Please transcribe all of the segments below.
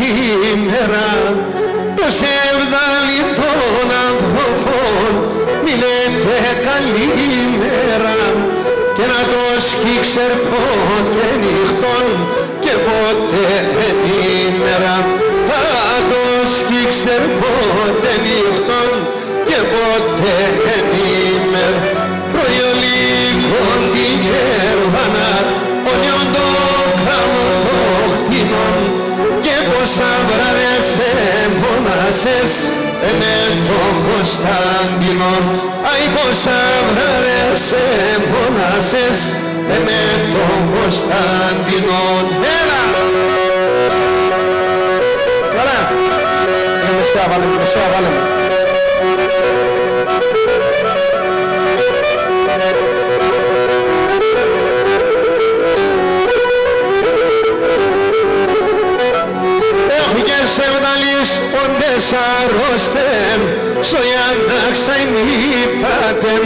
καλημέρα το σεβδάλι των ανθρώπων μη λέτε καλημέρα και να το σκύξερ πότε νύχτον και πότε ημέρα να το σκύξερ πότε νύχτον και πότε ημέρα προϊολίγον την γερβανά όλιον το χαμοτόχτινον και πόσα βράδες εμπονάσες με τον Κωνσταντινόν αι πόσα βράδες εμπονάσες με τον Κωνσταντινόν. Έλα! Καλά! Μεσιά βάλε, μεσιά βάλε. Όντες αρρώστεν, σοιάνταξαι νύπατεν.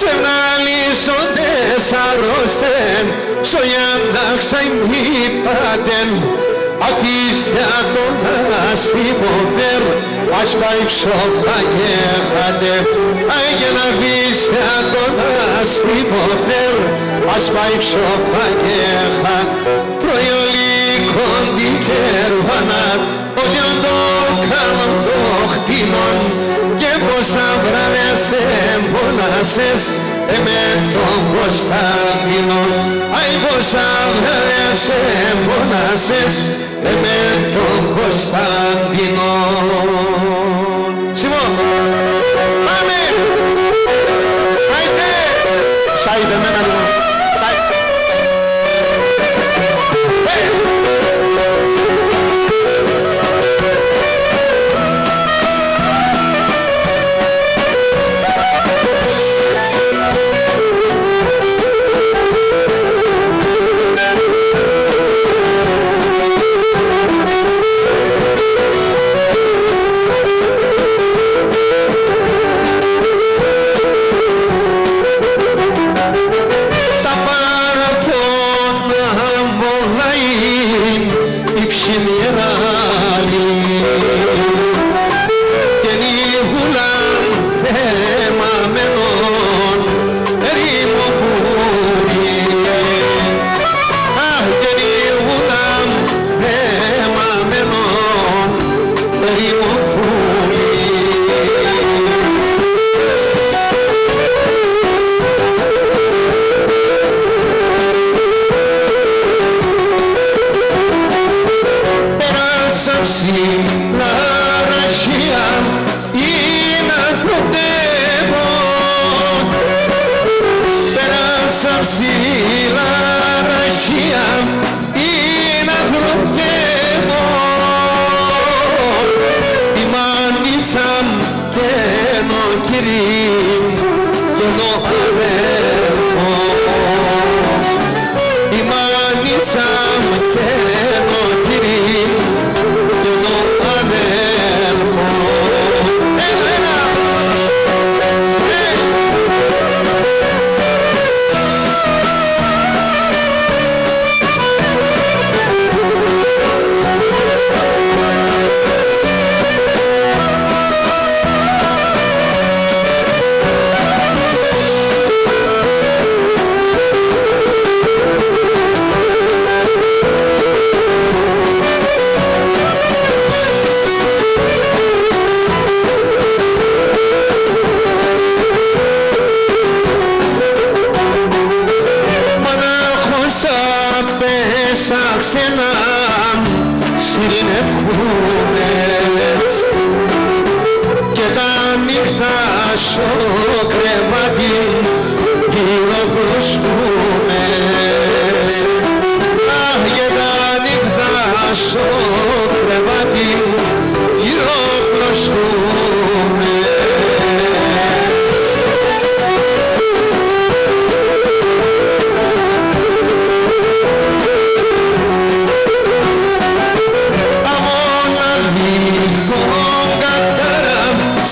Σευνάλης όντες αρρώστεν, σοιάνταξαι νύπατεν. Αφήστε ατονάς υποφέρ, ας πάει ψωφά γέχατε. Άγια να αφήστε ατονάς υποφέρ, ας πάει ψωφά γέχα. Προϊολίκον την κερβανά, όλιον το χαμόν το χτινόν και πόσα βράδες εμπονάσες με τον Κωνσταντινόν αι πόσα βράδες εμπονάσες με τον Κωνσταντινόν. Σιμών! Πάμε! Άιντε! Σάιντε με ένα λίγο.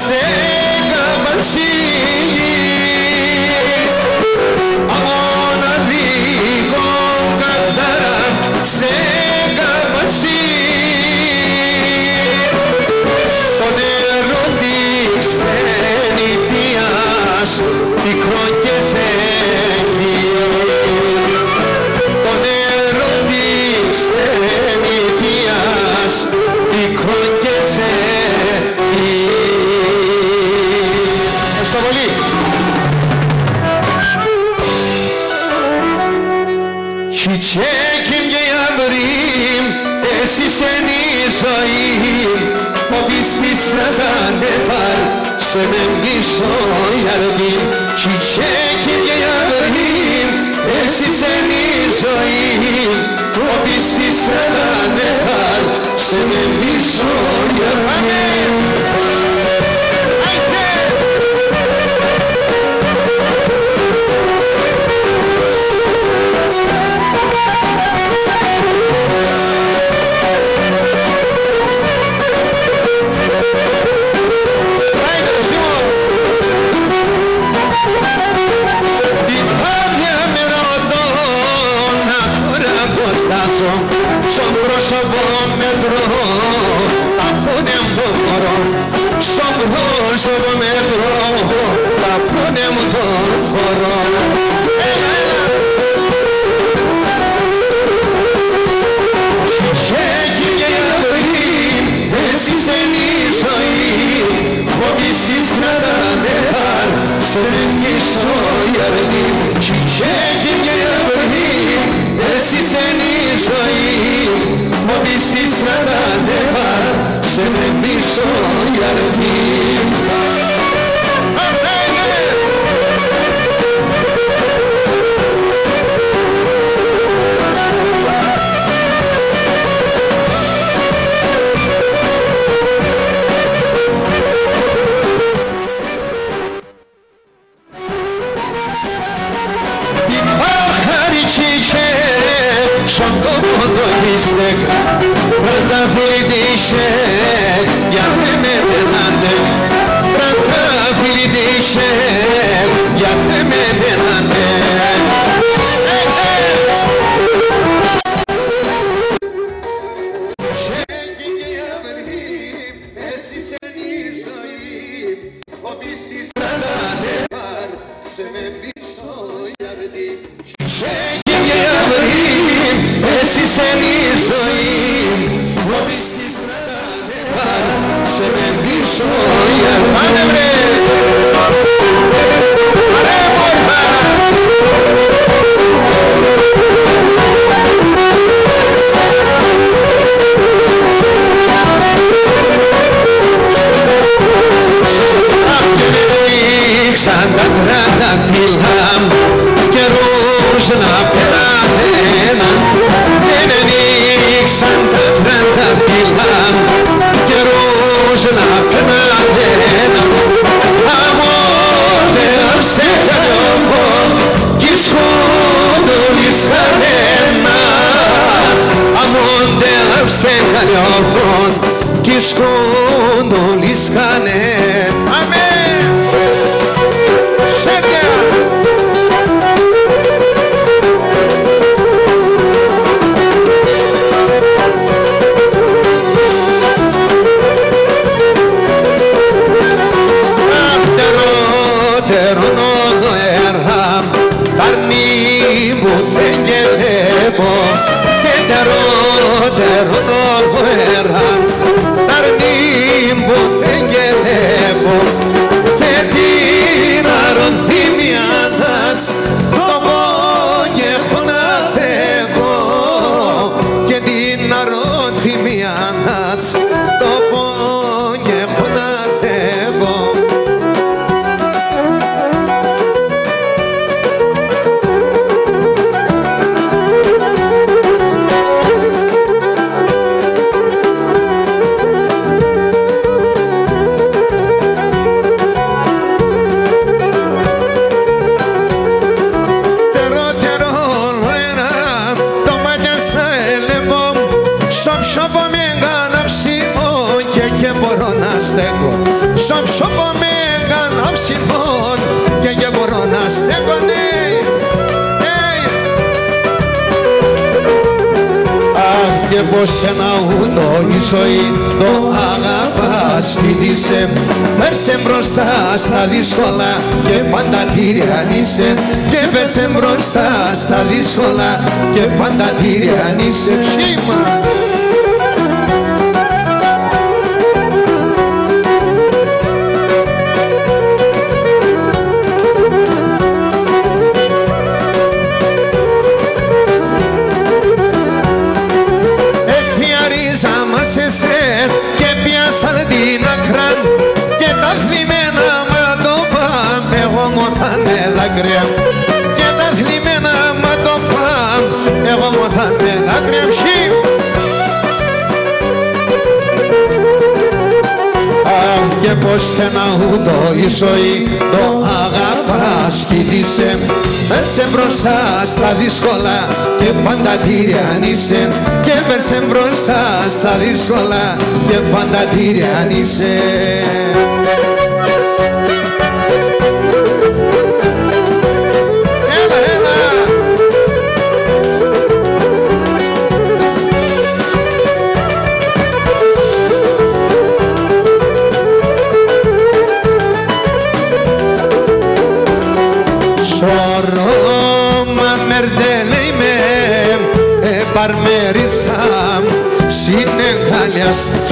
Στέγα μαζί ξένη ζωή, ο πίστης στρατάνε παρ σε με μισό γιαρδί, κι τσέκι και γιαρδί, εσύ ξένη ζωή, ο πίστης στρατάνε παρ σε με μισό γιαρδί. Στον πρόσωπο μετρώ, από δεν το φορώ. Στον πρόσωπο μετρώ, από δεν το φορώ. Χιχέκι και γιαδοή, εσύ ξένη ζωή, μόβησης κραδανέχαρ, σε μισό γιαδοή. Χιχέκι και γιαδοή, εσύ ξένη ζωή, ο πίστης στρατάνε παρ σε με μισό γιαρδί. δάκρυα και τα θλιμμένα μάτωπα εγώ μωθάνε δάκρυα ψιου. Αν και πως στεναούτο η ζωή το αγαπά σκητήσε, βέρσε μπροστά στα δύσκολα και πάντα τυριανήσε, και βέρσε μπροστά στα δύσκολα και πάντα τυριανήσε.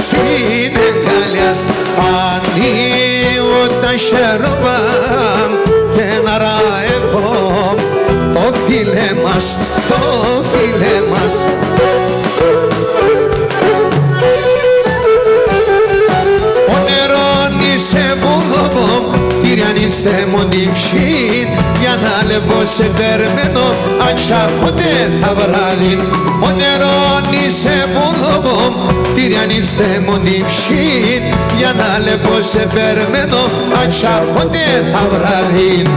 Συνεγκαλιάς ανοίγω τα χέρια και ναραεύω το φίλε μας, το φίλε μας. Ο νερόνισε βουλόβο, τυριανίσε μου την ψήν, για να λεβώ σε περμένο, άξα ποτέ θα βράδυν. Ο νερόνισε βουλόβο, τυριανίσε μου την ψήν, για να λεβώ σε περμένο, άξα ποτέ θα βράδυν.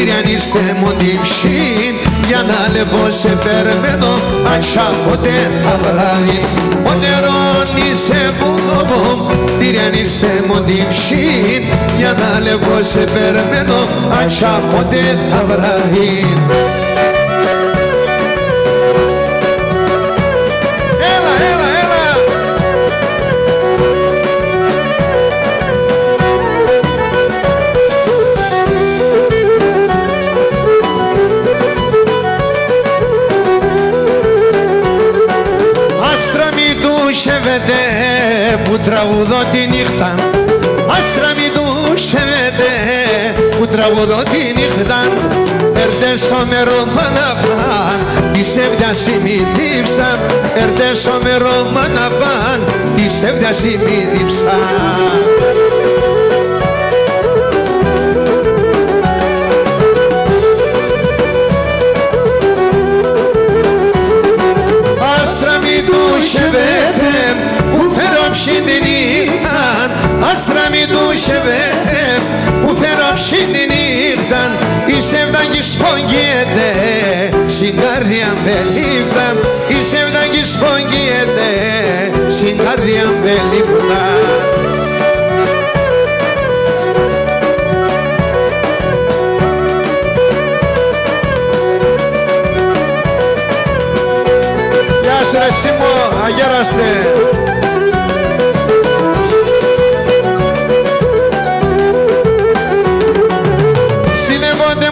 Τυριανίστε μου την ψήν, για να λεβώ σε περμένο, άξα ποτέ θα βράδυν. Ο νερόνισε βουλόβο, τυριανίστε μου την ψήν, για να λεβώ σε περμένο, άξα ποτέ θα βράδυν. Που τραγουδώ τη νύχτα, άστρα μη δούσεβετε, που τραγουδώ τη νύχτα. Ερτέσω με ρομάνα παν, τη σεβδιασή μη δίψα. Ερτέσω με ρομάνα παν, τη σεβδιασή μη δίψα. Άστρα μη δούσεβετε, που φέρω ψήν την νύχτα, άστρα μη δούσεβετε, που φέρω ψήν την νύχτα. Η σεβδάκη σπογγιέται στην καρδιά με λίπτα, η σεβδάκη σπογγιέται στην καρδιά με λίπτα. Γεια σου ρε Σίμω, αγέραστε.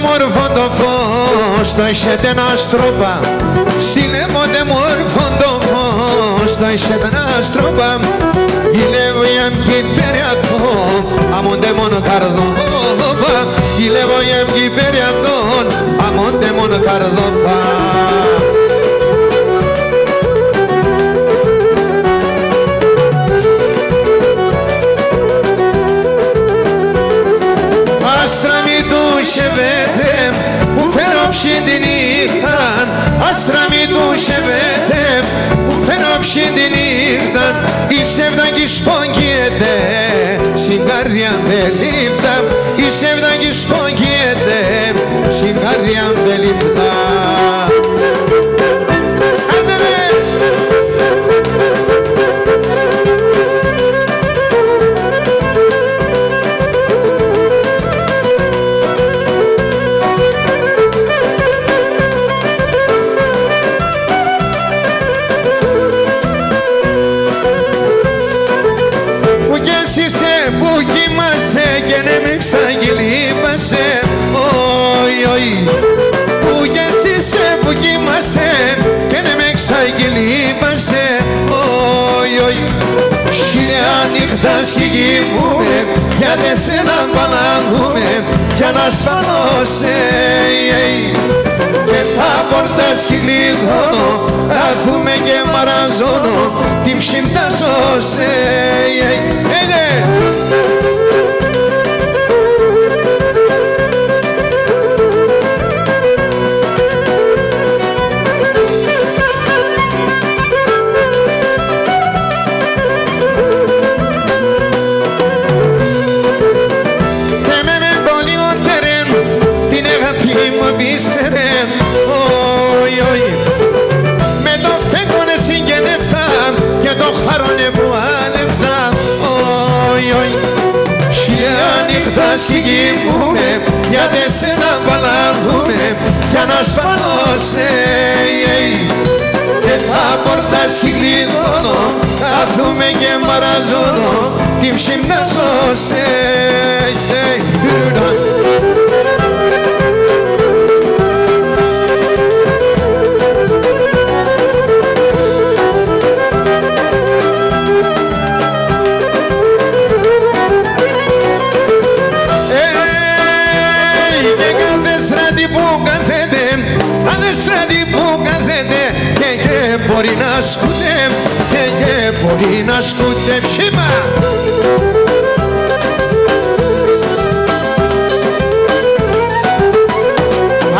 Μόρφον το φως, το έχετε να στρόπα. Συνεύονται μόρφον το φως, το έχετε να στρόπα. Γιλεύω για μκυπέριατον, αμόντε μόνο καρδόπα. Γιλεύω για μκυπέριατον, αμόντε μόνο καρδόπα. Που φέρω ψήν την νύχτα, άστρα μη δούσεβετε, που φέρω ψήν την νύχτα. Η σεβδάκη σπογγιέται στην καρδιά με λίπτα, η σεβδάκη σπογγιέται στην καρδιά με λίπτα. κοιμάσαι και να μην ξαγλύπασαι. Όι, όι, που κι εσύ είσαι που κοιμάσαι και να μην ξαγλύπασαι. Όι, όι, χιλιά νύχτα κι κοιμούμε για τεσένα παλάνουμε κι ανασφαλώσε. Και τα πόρτα σκυλιδώνω, κάθουμε και μαραζώνω, την ψυμπτάζω σε. Συγκυμούμε, για δε σε να παλάβουμε κι ανασφαλώσε. Και τα πόρτα σκυλιδώνω, κάθουμε και μαραζώνω, την ψυμνάζω σε. Μπορεί να σκουτεύει, μπορεί να σκουτεύει, σήμα!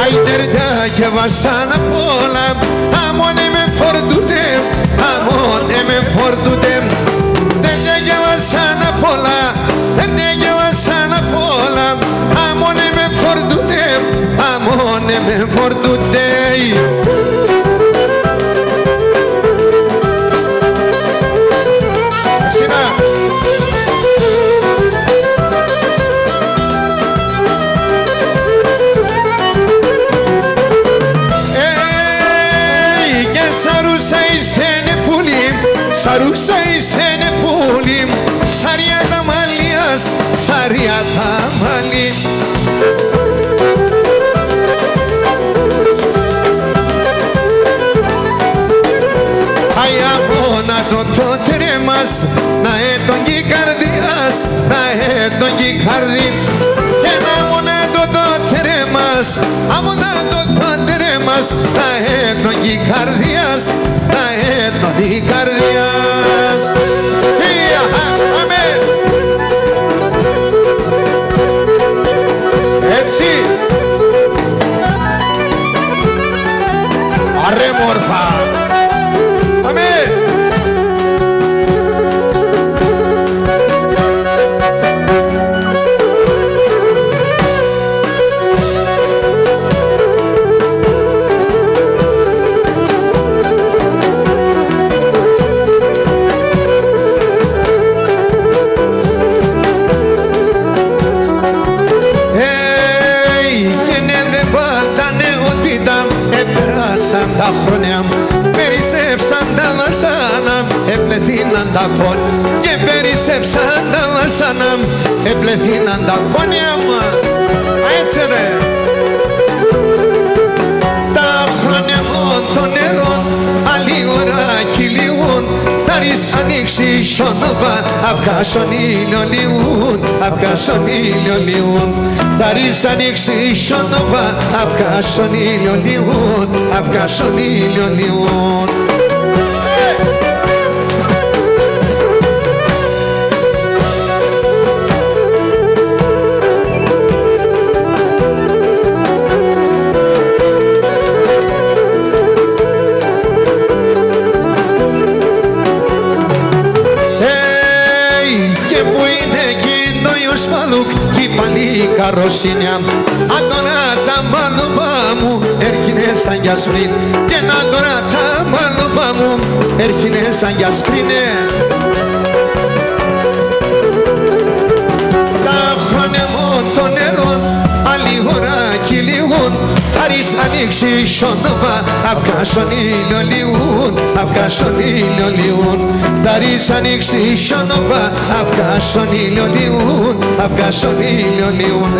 Αϊντερντά και βασάνα πολλά, αμόνε με φορτούτε, αμόνε με φορτούτε. Τέντε και βασάνα πολλά, τέντε και βασάνα πολλά, αμόνε με φορτούτε, αμόνε με φορτούτε. Σαρούσα είσαι είναι πουλί, σαριά τα μαλλιάς, σαριά τα μαλλί. Αι αμόνα το τότρε μας, να έτωγγει καρδιάς, να έτωγγει καρδί. Και να αμόνα το τότρε μας, αμόνα το τότρε μας, να έτωγγει καρδιάς, να έτωγγει καρδιάς. Επλεθύναν τα πόνια και περισσεύσαν τα βασάνα. Επλεθύναν τα πόνια μου. Έτσι ρε. Τα χρόνια μου των νερών αλλιώρα κυλιούν. Τα ρις ανοίξει η σονόβα, αυγάσον ήλιο λιούν, αυγάσον ήλιο λιούν. Τα ρις ανοίξει η σονόβα, αυγάσον ήλιο λιούν, αυγάσον ήλιο λιούν. Καροσύνια, αντωνά τα μάλωβα μου έρχινε σαν για σπριν. Και να αντωνά τα μάλωβα μου έρχινε σαν για σπρινε. Τα χρόνια μου των νερών αλληγορά κυλιγούν. Τα πάρεις ανοίξει σονόφα, αυγάσον ηλιολιούν, αυγάσον ηλιολιούν. Πάρεις ανοίξει σονόφα, αυγάσον ηλιολιούν, αυγάσον ηλιολιούν.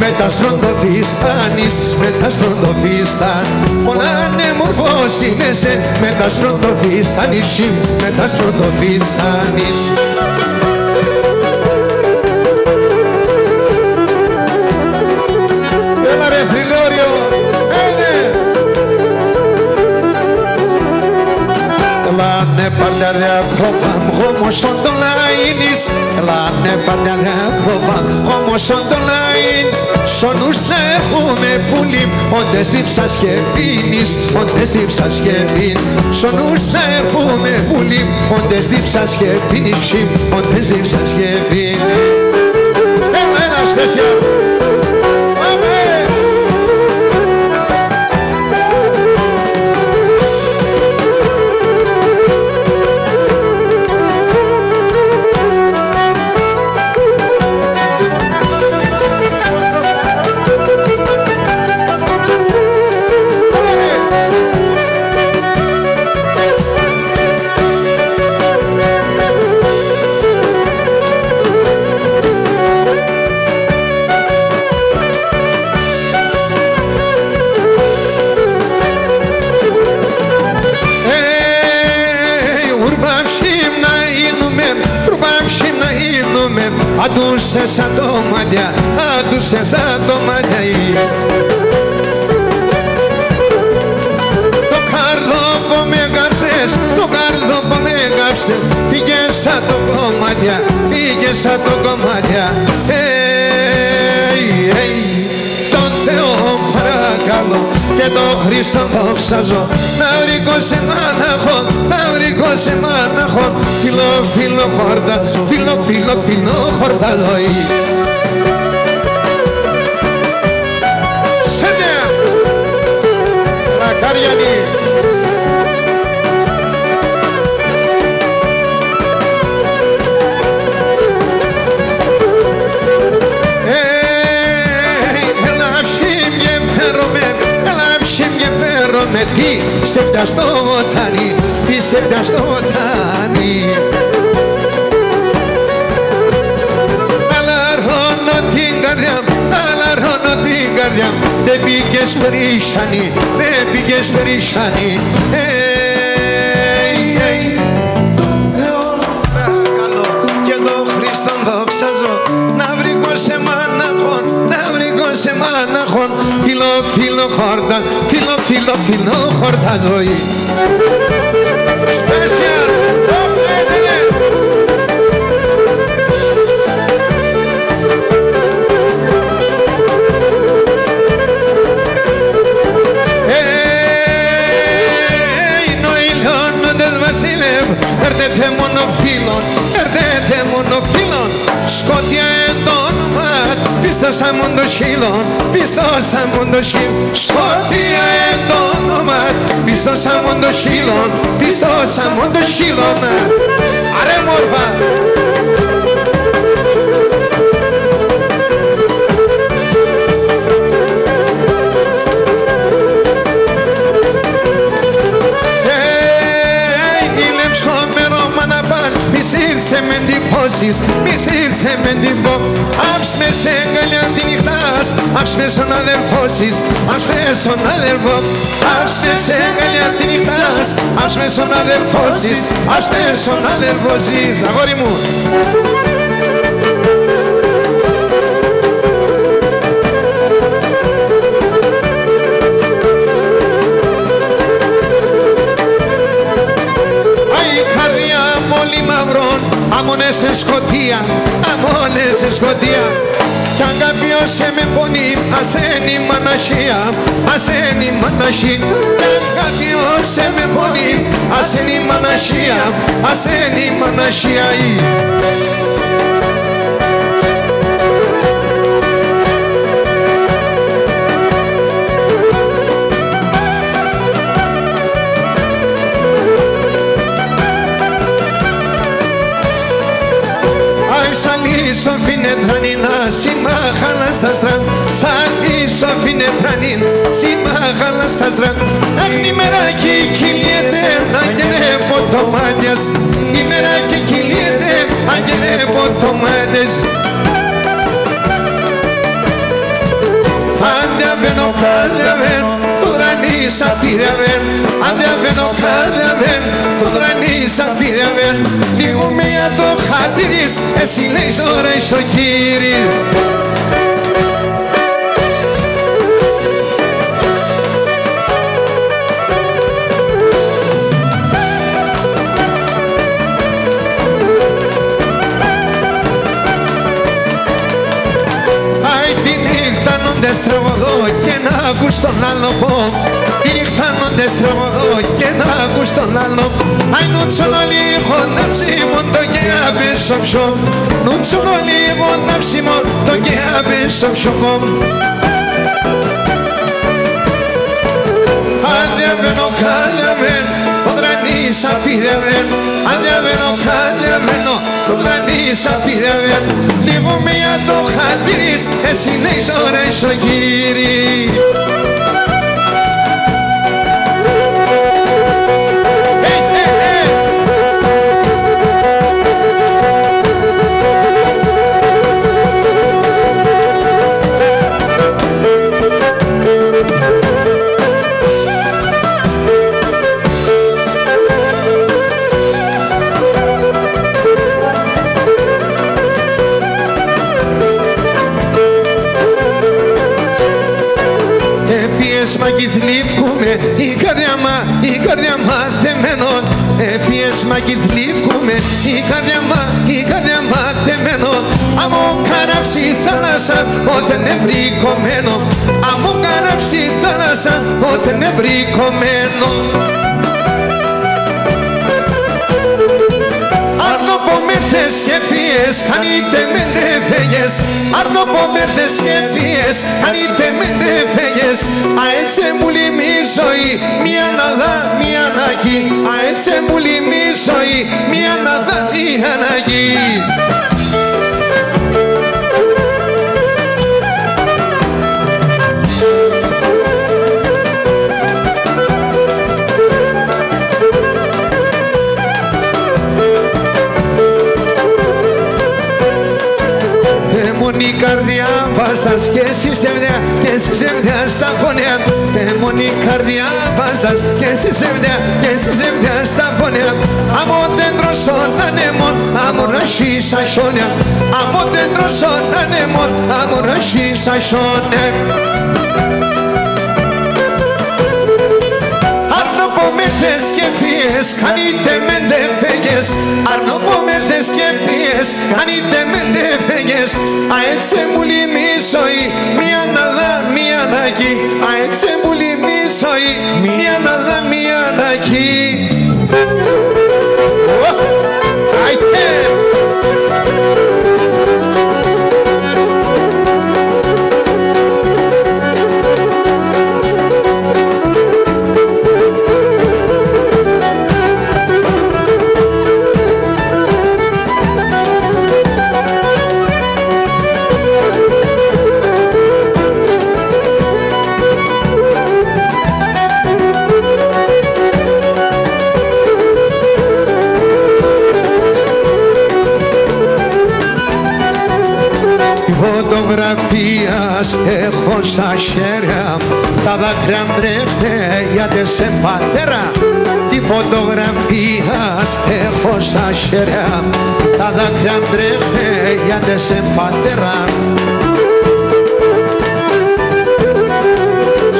Με τα στροντοφιστάνεις, με τα στροντοφιστάν. Πολλά ανεμορφώς γίνεσαι, με τα στροντοφιστάνεις, με τα στροντοφιστάνεις. Έλα ρε Φιλόριο, έλε! Λάνε πάντα ρε πρόβαμ, όμως όν το λαίνεις. Λάνε πάντα ρε πρόβαμ, όμως όν το λαίνεις. Σονούς να έχουμε πουλί, όντες δίψας και πίνεις, όντες δίψας και πίνεις. Σονούς να έχουμε πουλί, όντες δίψας και πίνεις, όντες δίψας και πίνεις. Έχω ένα σπεσιαλ. Αντούσε σαν το μάτια, αντούσε σαν το μάτια. Το καρδόπο με κάψες, το καρδόπο με κάψες. Πήγες σαν το κομμάτια, πήγες σαν το κομμάτια. Τον Θεό παρακαλώ και τον Χριστό δοξάζω. Να βρήκω σε μάναχο, να βρήκω σε μάναχο. Φιλό, φιλό, χορτάζω, φιλό, φιλό, φιλό, χορτάζω. Σέντε! Μακάριανη! Τι σε πιαστώ τάνι, τι σε πιαστώ τάνι. Αλαρώνω την καρδιά, αλαρώνω την καρδιά. Δεν πήγες περίσσανη, δεν πήγες περίσσανη. Τον Θεό παρακαλώ και τον Χριστόν δοξάζω. Να βρήκω σε μάναχον, να βρήκω σε μάναχον. Φιλό, φιλό, χόρτα, φιλό, φιλό, φιλό, χορτά ζωή. Σπέσιαλ, το φέτελε. Νοηλώνοντες βασίλευ, έρτετε μόνο φίλων, έρτετε μόνο φίλων. Σκότια εν το όνομα, πίστοσα μόνο το χείλον, πίστοσα μόνο το χείλον. Σκότια εν το όνομα, πίστοσα μόνο το χείλον, πίστοσα μόνο το χείλον. Άρε μόρφα! Μισήρσε με εντυπώσεις, μισήρσε με εντυπώσεις. Άψ' με σε αγκαλιά τη νυχτάς, άψ' με στον αδερφώσεις, άψ' με στον αδερφό. Άψ' με σε αγκαλιά τη νυχτάς, άψ' με στον αδερφώσεις, άψ' με στον αδερφώσεις. Αγόρι μου! Αμόνες σε σκοτία, αμόνες σε σκοτία. Κι αν κάποιος σε με πονεί, ας είναι η μαναχία, ας είναι η μαναχή. Κι αν κάποιος σε με πονεί, ας είναι η μαναχία, ας είναι η μαναχία. tranina, simahana στα στραν, σαν ίσα φινε τρανίν, simahana στα στραν. Αχ, νημεράκι κυλιέται, άγγελε ποτομάτιας, νημεράκι κυλιέται, άγγελε ποτομάτιας. Ανέβαινω, χάλαβεν, το δρανίσα πήραβεν, ανέβαινω, χάλαβεν, το δρανίσα πήραβεν. Λίγο μία το χατήρις, εσύ λέει τώρα είσαι ο κύρις. Στρεβοδό και να ακούς τον άλλο πω. Τι νυχτάνονται στρεβοδό και να ακούς τον άλλο. Αι νουτσον όλοι χωνάψι μου το γέα πίσω ψω. Νουτσον όλοι χωνάψι μου το γέα πίσω ψω. Ανέβαινο χαλιαβέν, οδρανείς αφίδευεν. Ανέβαινο χαλιαβένο, οδρανείς αφίδευεν. Λίγο μία το χατήρις, εσύ ναι εις ώρα εις ο κύρις. Μα κιτλίφκουμε η καρδιά μα, η καρδιά μα δεμένον. Έφυγες μα κιτλίφκουμε η καρδιά μα, η καρδιά μα δεμένον. Αμώ καραψή θάλασσα όθεν ευρυκωμένο. Αμώ καραψή θάλασσα όθεν ευρυκωμένο. Αρνοπομέρτες και φύες, χάνετε με τρεφέγες. Αρνοπομέρτες και φύες, χάνετε με τρεφέγες. Αέτσε μου λιμεί η ζωή, μία να δα, μία ανάγκη. Αέτσε μου λιμεί η ζωή, μία να δα, μία ανάγκη. Η καρδιά πας στα σχέσεις ευδιά και εσείς ευδιά στα πόνια. Θέμον η καρδιά πας στα σχέσεις ευδιά και εσείς ευδιά στα πόνια. Αμώ δέντρο στον ανέμον, αμώ ραχή σαν σόνια. Αμώ δέντρο στον ανέμον, αμώ ραχή σαν σόνια. Αρνοπομέρτες και φύες, χάνετε με τεφέγες. Αρνοπομέρτες και φύες, χάνετε με τεφέγες. Αέτσε μου λιμεί η ζωή, μία να δα, μία ανάγκη. Αέτσε μου λιμεί η ζωή, μία να δα, μία ανάγκη. Φωτογραφίας έχω στα χέρια, τα δάκρυα μπρέχτε γιατί σε πατέρα. Τη φωτογραφίας έχω στα χέρια, τα δάκρυα μπρέχτε γιατί σε πατέρα.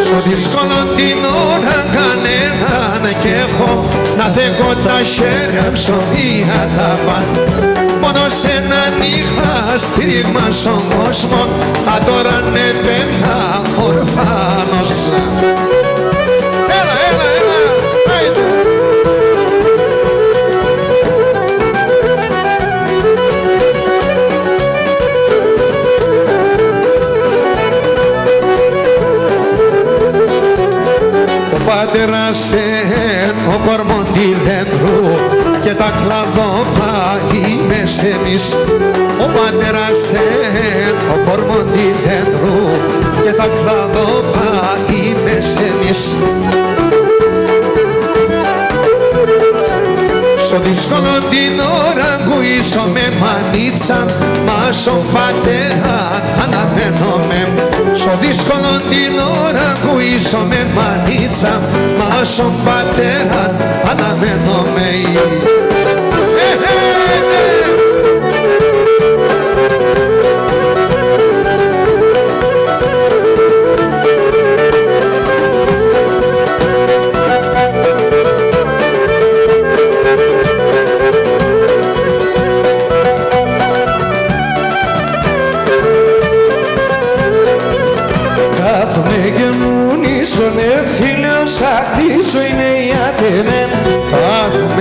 Στο δύσκολο την ώρα κανέναν κι έχω, να δέκω τα χέρια ψωμία τα πάντα. Μόνο σ' έναν είχα στήριγμα στον κόσμο, α τώρα ναι πέμπια ορφάνος. Έλα, έλα, έλα, άιντε! Ο πατέρας εν ο κορμοντίδεν του και τα κλαδόπα είμαι ξένης, ο πατέρας ο κορμοντή δέντρου και τα κλαδόπα η μεσένης. Στο δύσκολο την ώρα γουίζω με μανίτσα, μα στον πατέρα αναμένομαι. Στο δύσκολο την ώρα γουίζω με μανίτσα, μα στον πατέρα αναμένομαι.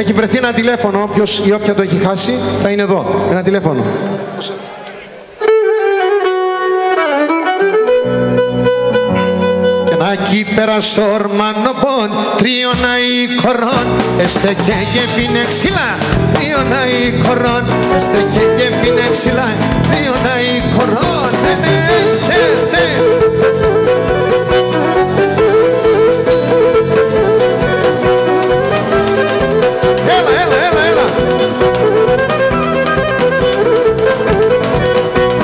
Έχει βρεθεί ένα τηλέφωνο, όποιος ή όποια το έχει χάσει, θα είναι εδώ. Ένα τηλέφωνο. Aquí πέρα στο ορμάνο πον, τρίων αικορών, έστε και γεύινε ξυλά, τρίων αικορών, έστε και γεύινε ξυλά, τρίων αικορών, Έλα.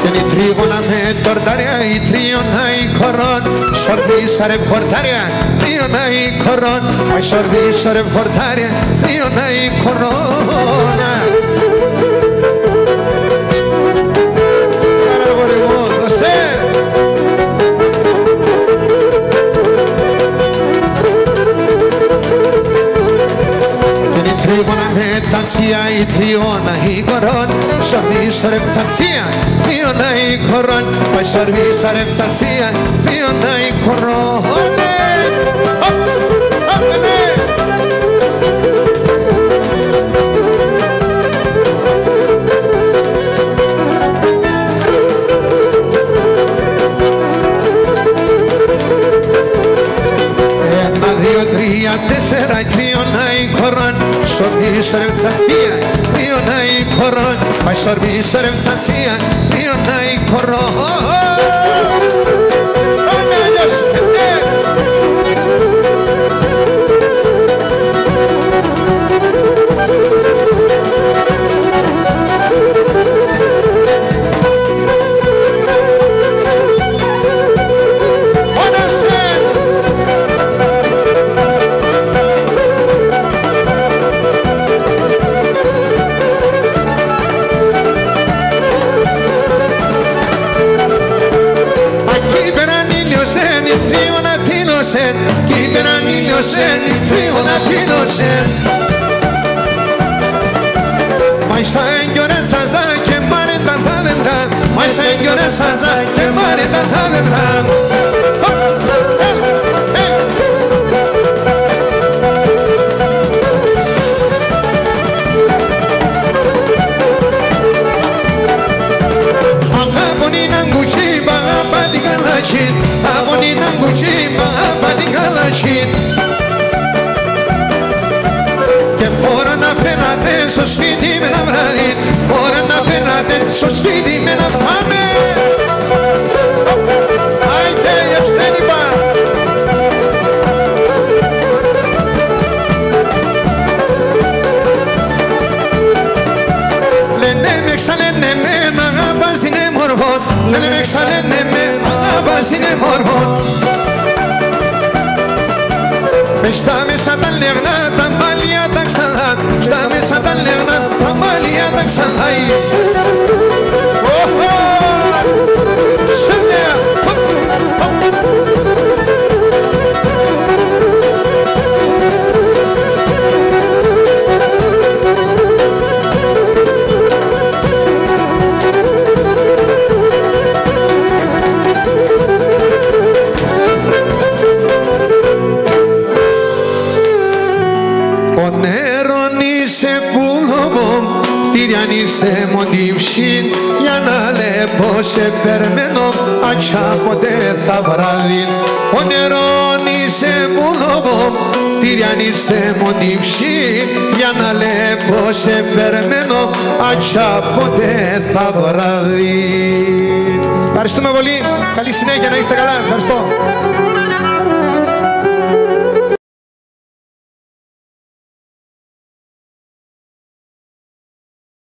Και η τρίγωνα με τορτάρια, η τρίων αικορών, Σορδίσα ρε φορτάρια, τρίων αικορών. Μα σορδίσα ρε φορτάρια, τρίων αικορών. Τρίγωνα με τατσία, η τρίωνα αικορών. Σορδίσα ρε ψατσία, τρίων αικορών. Μα σορδίσα ρε ψατσία, τρίων αικορών. Ένα, δύο, τρία, τέσσερα, τρίων αικορών. Σορβίσα ρε ψατσία, τρίων αικορών. Μα σορβίσα ρε ψατσία, τρίων αικορών. Ευχαριστούμε πολύ. Καλή συνέχεια, να είστε καλά. Ευχαριστώ.